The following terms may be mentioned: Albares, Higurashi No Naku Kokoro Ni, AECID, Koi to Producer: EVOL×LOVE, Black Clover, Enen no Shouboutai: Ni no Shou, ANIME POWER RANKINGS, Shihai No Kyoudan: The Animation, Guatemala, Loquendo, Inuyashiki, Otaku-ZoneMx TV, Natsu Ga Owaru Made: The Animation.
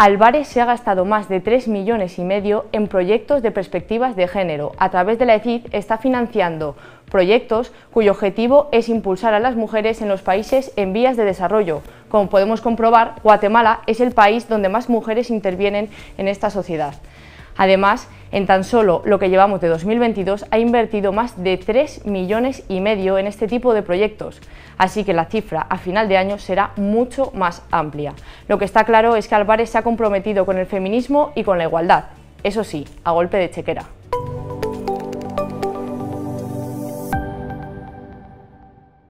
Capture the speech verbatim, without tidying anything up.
Albares se ha gastado más de tres millones y medio en proyectos de perspectivas de género. A través de la E C I D está financiando proyectos cuyo objetivo es impulsar a las mujeres en los países en vías de desarrollo. Como podemos comprobar, Guatemala es el país donde más mujeres intervienen en esta sociedad. Además, en tan solo lo que llevamos de dos mil veintidós ha invertido más de tres millones y medio en este tipo de proyectos, así que la cifra a final de año será mucho más amplia. Lo que está claro es que Albares se ha comprometido con el feminismo y con la igualdad, eso sí, a golpe de chequera.